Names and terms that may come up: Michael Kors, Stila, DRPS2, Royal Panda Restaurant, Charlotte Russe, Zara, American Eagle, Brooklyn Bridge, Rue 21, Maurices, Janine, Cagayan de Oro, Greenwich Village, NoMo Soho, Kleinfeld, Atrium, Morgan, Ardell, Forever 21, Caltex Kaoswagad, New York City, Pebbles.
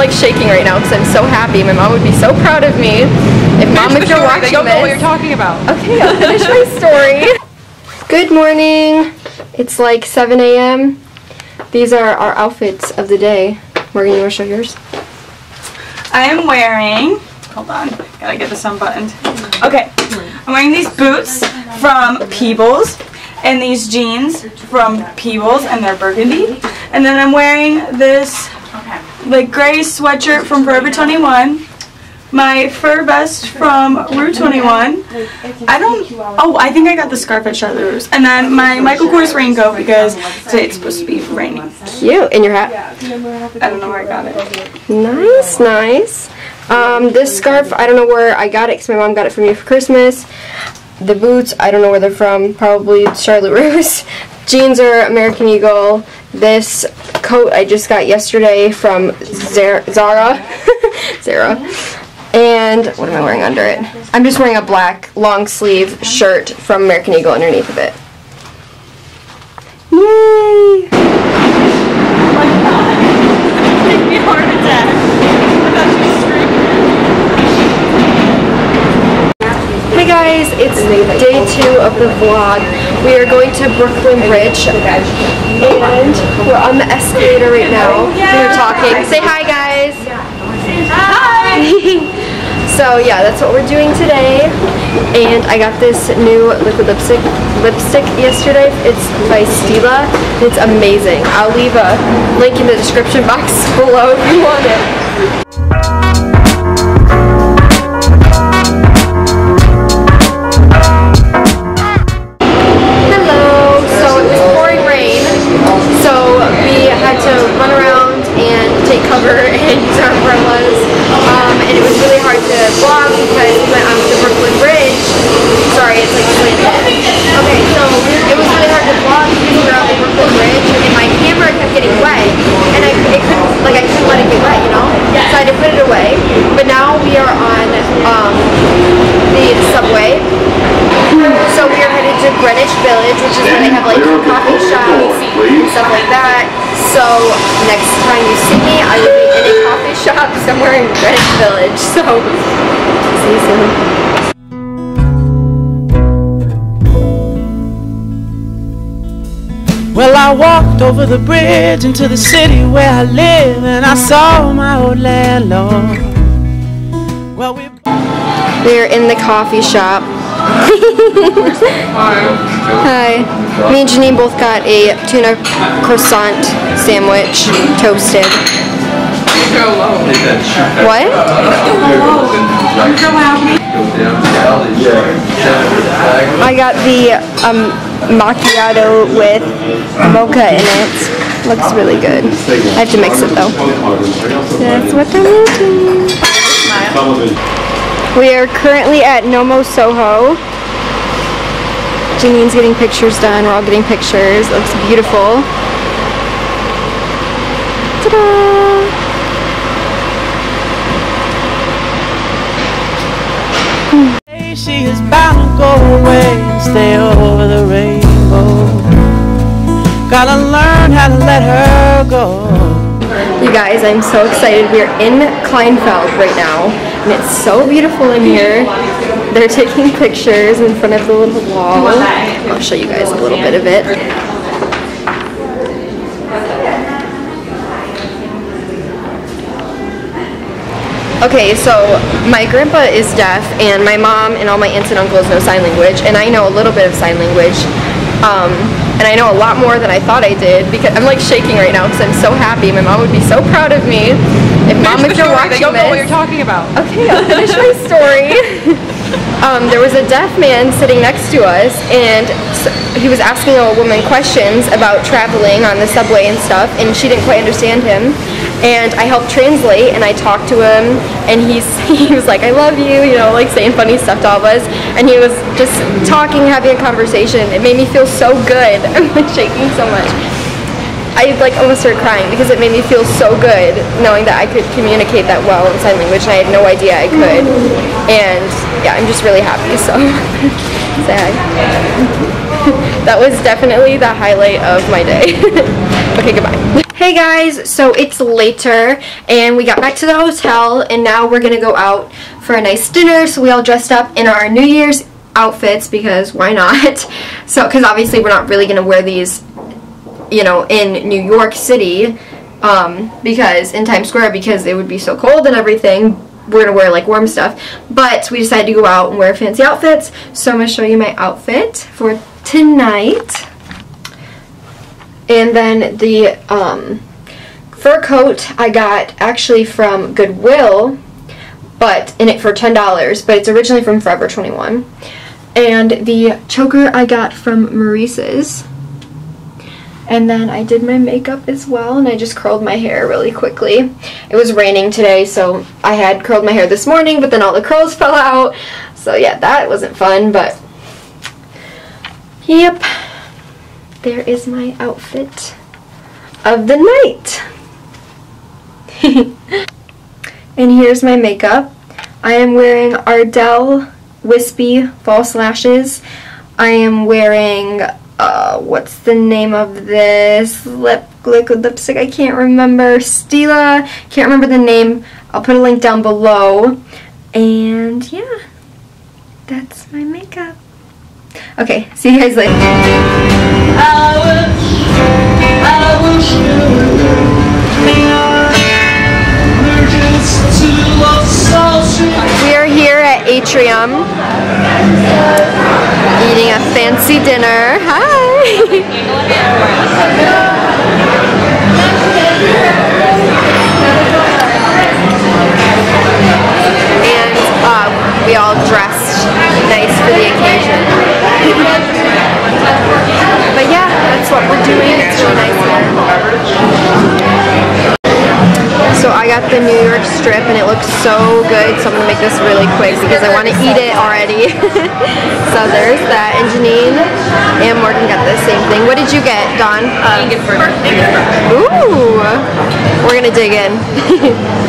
like shaking right now because I'm so happy. My mom would be so proud of me. If mom was still watching this, don't know what you're talking about. Okay, I'll finish my story. Good morning. It's like 7 a.m. These are our outfits of the day. Morgan, you want to show yours? I am wearing, hold on, gotta get this unbuttoned. Okay, I'm wearing these boots from Pebbles and these jeans from Pebbles, and they're burgundy. And then I'm wearing this like gray sweatshirt from Forever 21. My fur vest from Rue 21. I think I got the scarf at Charlotte Russe. And then my Michael Kors raincoat because today it's supposed to be raining. Cute. And your hat? I don't know where I got it. Nice, nice. This scarf, I don't know where I got it because my mom got it for me for Christmas. The boots, I don't know where they're from. Probably Charlotte Russe. Jeans are American Eagle. This coat I just got yesterday from Zara. And what am I wearing under it? I'm just wearing a black long sleeve shirt from American Eagle underneath of it. Yay! Oh my god! Take me hard to death. I thought she was screaming. Hey guys, it's day 2 of the vlog. We are going to Brooklyn Bridge and we're on the escalator right now. We're talking. Say hi guys! Hi! So yeah, that's what we're doing today, and I got this new liquid lipstick yesterday. It's by Stila. It's amazing. I'll leave a link in the description box below if you want it. Greenwich Village, which is where they have like coffee shops and stuff like that. So next time you see me, I will be in a coffee shop somewhere in Greenwich Village. So see you soon. Well, I walked over the bridge into the city where I live, and I saw my old landlord. Well, we're in the coffee shop. Hi. Me and Janine both got a tuna croissant sandwich, toasted. What? I got the macchiato with mocha in it. Looks really good. I have to mix it though. That's what I'm making. We are currently at NoMo Soho. Janine's getting pictures done. We're all getting pictures. It looks beautiful. Ta-da! She is bound to go away and stay over the rainbow. Gotta learn how to let her go. You guys, I'm so excited. We are in Kleinfeld right now, and it's so beautiful in here. They're taking pictures in front of the little wall. I'll show you guys a little bit of it. Okay, so my grandpa is deaf, and my mom and all my aunts and uncles know sign language, and I know a little bit of sign language. And I know a lot more than I thought I did because I'm like shaking right now because I'm so happy. My mom would be so proud of me. If mom is still watching this, don't know what you're talking about. Okay, I'll finish my story. There was a deaf man sitting next to us, and he was asking a woman questions about traveling on the subway and stuff, and she didn't quite understand him. And I helped translate, and I talked to him, and he was like, I love you, you know, like saying funny stuff to all of us. And he was just talking, having a conversation. It made me feel so good. I'm like shaking so much. I like almost started crying because it made me feel so good knowing that I could communicate that well in sign language, and I had no idea I could. And yeah, I'm just really happy, so say hi. That was definitely the highlight of my day. Okay, goodbye. Hey guys, so it's later and we got back to the hotel and now we're gonna go out for a nice dinner. So we all dressed up in our New Year's outfits because why not? So because obviously we're not really gonna wear these, you know, in New York City because in Times Square, because it would be so cold and everything. We're gonna wear like warm stuff, but we decided to go out and wear fancy outfits. So I'm gonna show you my outfit for tonight. And then the fur coat I got actually from Goodwill, but in it for $10, but it's originally from Forever 21. And the choker I got from Maurices. And then I did my makeup as well, and I just curled my hair really quickly. It was raining today, so I had curled my hair this morning, but then all the curls fell out. So yeah, that wasn't fun, but yep. There is my outfit of the night. And here's my makeup. I am wearing Ardell wispy false lashes. I am wearing, what's the name of this liquid lipstick? I can't remember. Stila. Can't remember the name. I'll put a link down below. And yeah, that's my makeup. Okay, see you guys later. We are here at Atrium, eating a fancy dinner. Hi! And we all dressed nice for the occasion. But yeah, that's what we're doing. It's really nice here. So I got the New York strip and it looks so good, so I'm going to make this really quick because I want to eat it already. So there's that. And Janine and Morgan got the same thing. What did you get, Dawn? Ooh! We're going to dig in.